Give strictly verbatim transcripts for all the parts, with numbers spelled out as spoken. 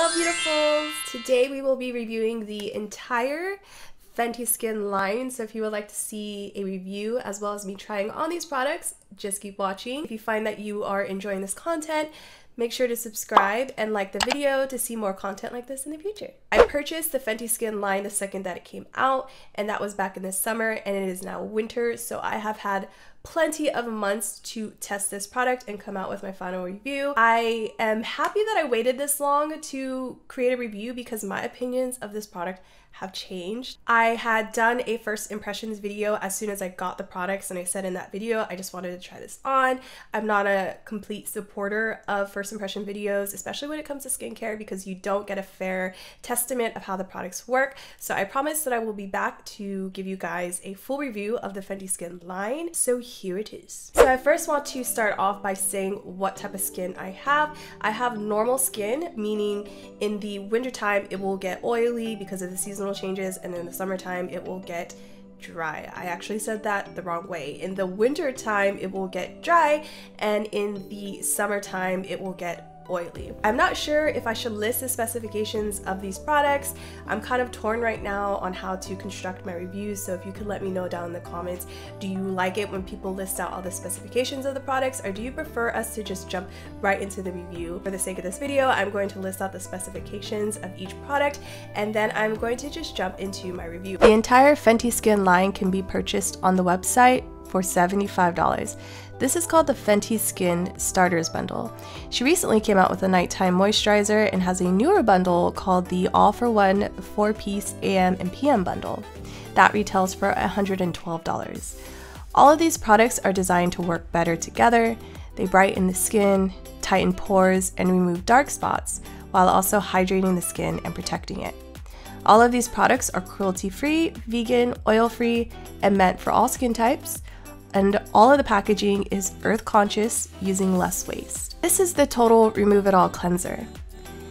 Hello beautifuls! Today we will be reviewing the entire Fenty Skin line, so if you would like to see a review as well as me trying on these products, just keep watching. If you find that you are enjoying this content, make sure to subscribe and like the video to see more content like this in the future. I purchased the Fenty Skin line the second that it came out, and that was back in the summer, and it is now winter, so I have had plenty of months to test this product and come out with my final review. I am happy that I waited this long to create a review because my opinions of this product have changed. I had done a first impressions video as soon as I got the products, and I said in that video I just wanted to try this on. I'm not a complete supporter of first impression videos, especially when it comes to skincare, because you don't get a fair testament of how the products work. So I promise that I will be back to give you guys a full review of the Fenty Skin line, so here it is. So I first want to start off by saying what type of skin I have. I have normal skin, meaning in the wintertime it will get oily because of the seasonal changes, and in the summertime it will get dry. I actually said that the wrong way. In the winter time it will get dry, and in the summertime it will get oily. I'm not sure if I should list the specifications of these products. I'm kind of torn right now on how to construct my reviews, so if you could let me know down in the comments, do you like it when people list out all the specifications of the products, or do you prefer us to just jump right into the review? For the sake of this video, I'm going to list out the specifications of each product, and then I'm going to just jump into my review. The entire Fenty Skin line can be purchased on the website for seventy-five dollars. This is called the Fenty Skin Starters Bundle. She recently came out with a nighttime moisturizer and has a newer bundle called the All for One Four Piece A M and P M Bundle. That retails for one hundred twelve dollars. All of these products are designed to work better together. They brighten the skin, tighten pores, and remove dark spots, while also hydrating the skin and protecting it. All of these products are cruelty-free, vegan, oil-free, and meant for all skin types. And all of the packaging is earth conscious, using less waste. This is the Total Remove It All Cleanser,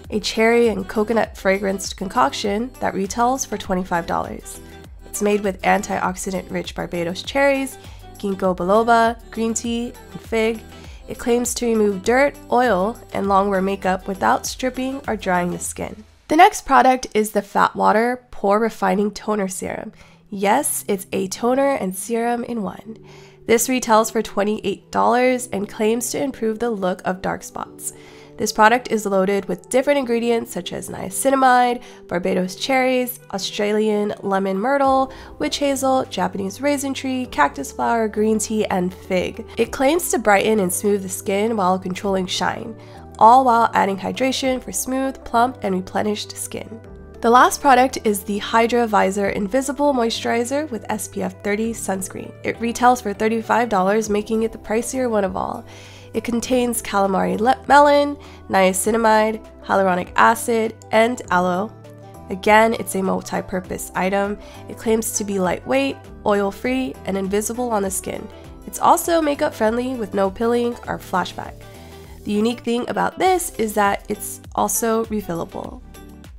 a cherry and coconut fragranced concoction that retails for twenty-five dollars. It's made with antioxidant rich Barbados cherries, ginkgo biloba, green tea, and fig. It claims to remove dirt, oil, and long-wear makeup without stripping or drying the skin. The next product is the Fat Water Pore Refining Toner Serum. Yes, it's a toner and serum in one. This retails for twenty-eight dollars and claims to improve the look of dark spots. This product is loaded with different ingredients such as niacinamide, Barbados cherries, Australian lemon myrtle, witch hazel, Japanese raisin tree, cactus flower, green tea, and fig. It claims to brighten and smooth the skin while controlling shine, all while adding hydration for smooth, plump, and replenished skin. The last product is the Hydra Vizor Invisible Moisturizer with S P F thirty sunscreen. It retails for thirty-five dollars, making it the pricier one of all. It contains calamari melon, niacinamide, hyaluronic acid, and aloe. Again, it's a multi-purpose item. It claims to be lightweight, oil-free, and invisible on the skin. It's also makeup-friendly with no pilling or flashback. The unique thing about this is that it's also refillable.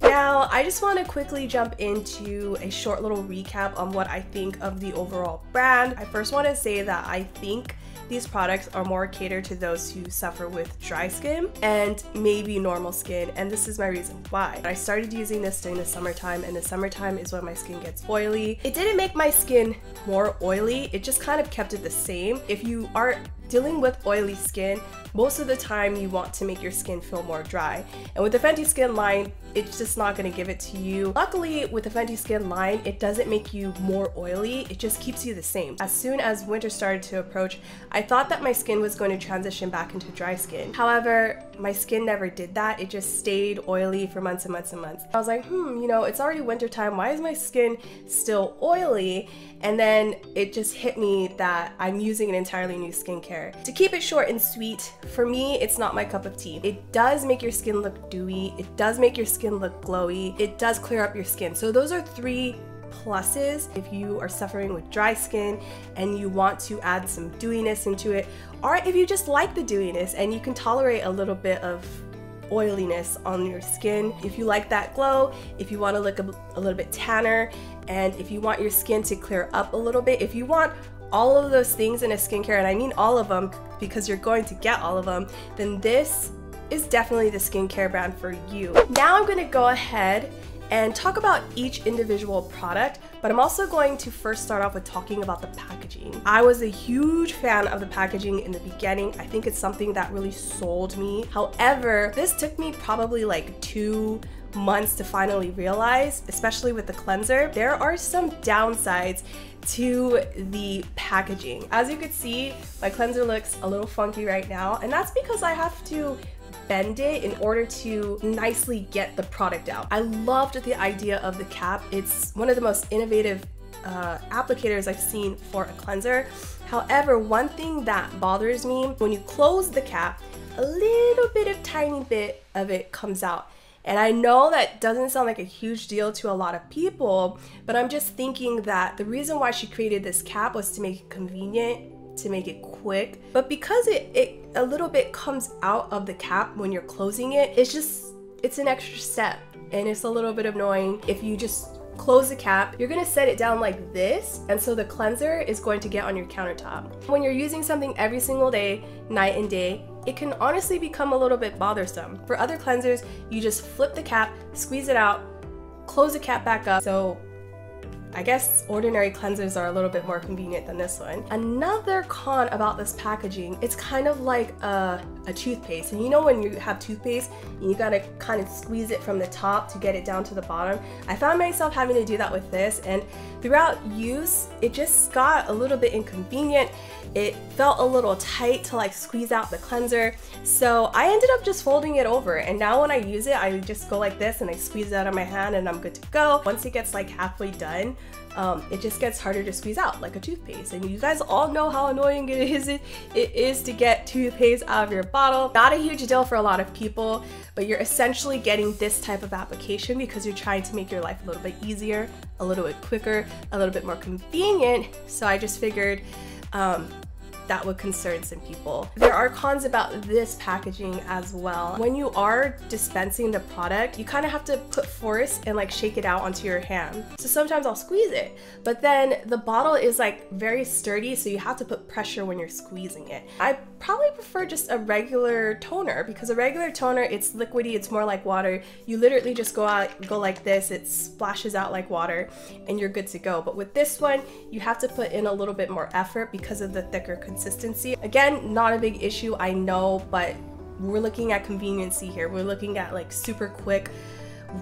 Now, I just want to quickly jump into a short little recap on what I think of the overall brand. I first want to say that I think these products are more catered to those who suffer with dry skin and maybe normal skin, and this is my reason why. I started using this during the summertime, and the summertime is when my skin gets oily. It didn't make my skin more oily, it just kind of kept it the same. If you are dealing with oily skin, most of the time you want to make your skin feel more dry. And with the Fenty Skin line, it's just not gonna give it to you. Luckily, with the Fenty Skin line, it doesn't make you more oily, it just keeps you the same. As soon as winter started to approach, I thought that my skin was going to transition back into dry skin. However, my skin never did that. It just stayed oily for months and months and months. I was like, hmm, you know, it's already winter time. Why is my skin still oily? And then it just hit me that I'm using an entirely new skincare. To keep it short and sweet, for me, it's not my cup of tea. It does make your skin look dewy. It does make your skin look glowy. It does clear up your skin. So those are three pluses if you are suffering with dry skin and you want to add some dewiness into it, or if you just like the dewiness and you can tolerate a little bit of oiliness on your skin. If you like that glow, if you want to look a, a little bit tanner, and if you want your skin to clear up a little bit, if you want all of those things in a skincare, and I mean all of them because you're going to get all of them, then this is definitely the skincare brand for you. Now I'm going to go ahead and talk about each individual product, but I'm also going to first start off with talking about the packaging. I was a huge fan of the packaging in the beginning. I think it's something that really sold me. However, this took me probably like two months to finally realize, especially with the cleanser, there are some downsides to the packaging. As you can see, my cleanser looks a little funky right now, and that's because I have to bend it in order to nicely get the product out. I loved the idea of the cap. It's one of the most innovative uh, applicators I've seen for a cleanser. However, one thing that bothers me, when you close the cap, a little bit of tiny bit of it comes out. And I know that doesn't sound like a huge deal to a lot of people, but I'm just thinking that the reason why she created this cap was to make it convenient, to make it quick, but because it, it a little bit comes out of the cap when you're closing it, it's just, it's an extra step and it's a little bit annoying. If you just close the cap, you're gonna set it down like this, and so the cleanser is going to get on your countertop. When you're using something every single day, night and day, it can honestly become a little bit bothersome. For other cleansers, you just flip the cap, squeeze it out, close the cap back up. So I guess ordinary cleansers are a little bit more convenient than this one. Another con about this packaging, it's kind of like a, a toothpaste. And you know when you have toothpaste and you gotta kind of squeeze it from the top to get it down to the bottom? I found myself having to do that with this, and throughout use, it just got a little bit inconvenient. It felt a little tight to like squeeze out the cleanser. So I ended up just folding it over, and now when I use it, I just go like this and I squeeze it out of my hand and I'm good to go. Once it gets like halfway done, Um, it just gets harder to squeeze out like a toothpaste, and you guys all know how annoying it is it is to get toothpaste out of your bottle. Not a huge deal for a lot of people, but you're essentially getting this type of application because you're trying to make your life a little bit easier, a little bit quicker, a little bit more convenient. So I just figured um, that would concern some people. There are cons about this packaging as well. When you are dispensing the product, you kind of have to put force and like shake it out onto your hand. So sometimes I'll squeeze it, but then the bottle is like very sturdy, so you have to put pressure when you're squeezing it. I probably prefer just a regular toner, because a regular toner, it's liquidy, it's more like water. You literally just go out, go like this, it splashes out like water, and you're good to go. But with this one, you have to put in a little bit more effort because of the thicker consistency. Consistency. Again, not a big issue, I know, but we're looking at conveniency here. We're looking at like super quick,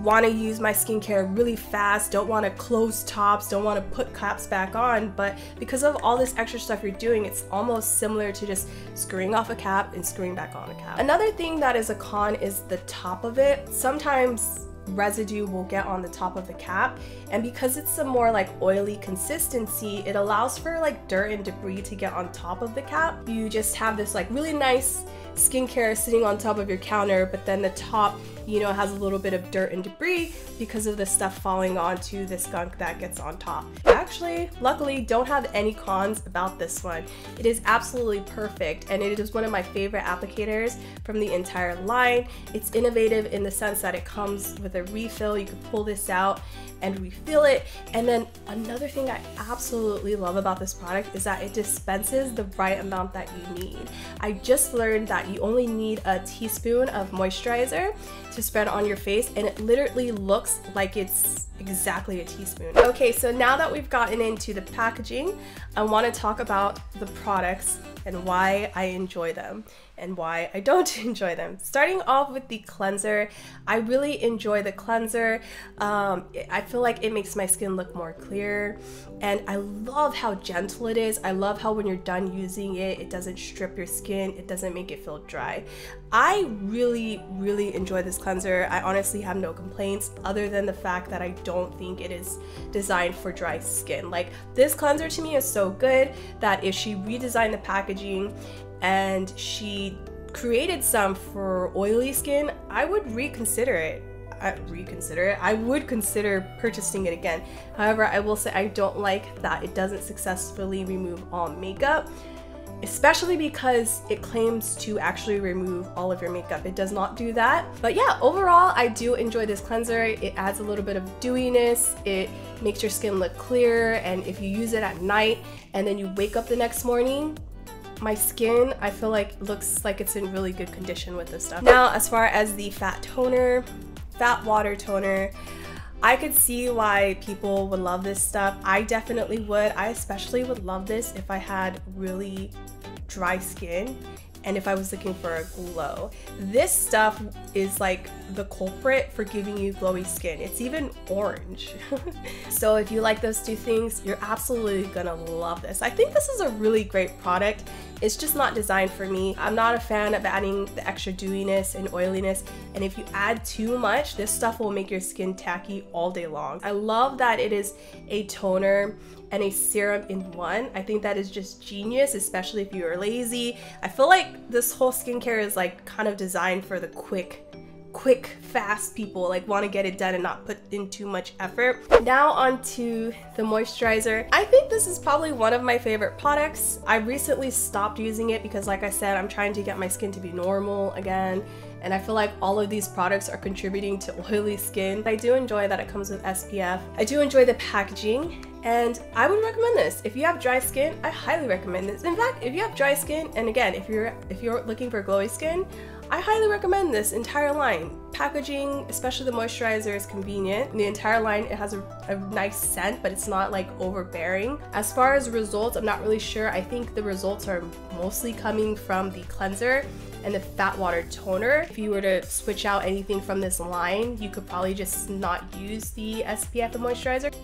want to use my skincare really fast, don't want to close tops, don't want to put caps back on, but because of all this extra stuff you're doing, it's almost similar to just screwing off a cap and screwing back on a cap. Another thing that is a con is the top of it. Sometimes residue will get on the top of the cap, and because it's a more like oily consistency, it allows for like dirt and debris to get on top of the cap. You just have this like really nice skincare sitting on top of your counter, but then the top, you know, has a little bit of dirt and debris because of the stuff falling onto the skunk that gets on top. Actually, luckily, don't have any cons about this one. It is absolutely perfect, and it is one of my favorite applicators from the entire line. It's innovative in the sense that it comes with a refill. You can pull this out and refill it. And then another thing I absolutely love about this product is that it dispenses the right amount that you need. I just learned that you only need a teaspoon of moisturizer to spread on your face, and it literally looks like it's exactly a teaspoon. Okay, so now that we've gotten into the packaging, I want to talk about the products and why I enjoy them and why I don't enjoy them. Starting off with the cleanser, I really enjoy the cleanser. Um, I feel like it makes my skin look more clear, and I love how gentle it is. I love how when you're done using it, it doesn't strip your skin, it doesn't make it feel dry. I really, really enjoy this cleanser. I honestly have no complaints other than the fact that I don't think it is designed for dry skin. Like, this cleanser to me is so good that if she redesigned the packaging and she created some for oily skin, I would reconsider it. I reconsider it. I would consider purchasing it again. However, I will say I don't like that it doesn't successfully remove all makeup, especially because it claims to actually remove all of your makeup. It does not do that. But yeah, overall, I do enjoy this cleanser. It adds a little bit of dewiness. It makes your skin look clear, and if you use it at night and then you wake up the next morning, My skin, I feel like, looks like it's in really good condition with this stuff. Now, as far as the fat toner, fat water toner, I could see why people would love this stuff. I definitely would. I especially would love this if I had really dry skin and if I was looking for a glow. This stuff is like the culprit for giving you glowy skin. It's even orange. So if you like those two things, you're absolutely gonna love this. I think this is a really great product. It's just not designed for me. I'm not a fan of adding the extra dewiness and oiliness, and if you add too much, this stuff will make your skin tacky all day long. I love that it is a toner and a serum in one. I think that is just genius, especially if you are lazy. I feel like this whole skincare is like kind of designed for the quick quick fast people, like want to get it done and not put in too much effort. Now on to the moisturizer. I think this is probably one of my favorite products. I recently stopped using it because, like I said, I'm trying to get my skin to be normal again, and I feel like all of these products are contributing to oily skin. I do enjoy that it comes with S P F. I do enjoy the packaging, and I would recommend this. If you have dry skin, I highly recommend this. In fact, if you have dry skin, and again, if you're if you're looking for glowy skin, I highly recommend this entire line. Packaging, especially the moisturizer, is convenient. The entire line, it has a, a nice scent, but it's not like overbearing. As far as results, I'm not really sure. I think the results are mostly coming from the cleanser and the fat water toner. If you were to switch out anything from this line, you could probably just not use the S P F and moisturizer.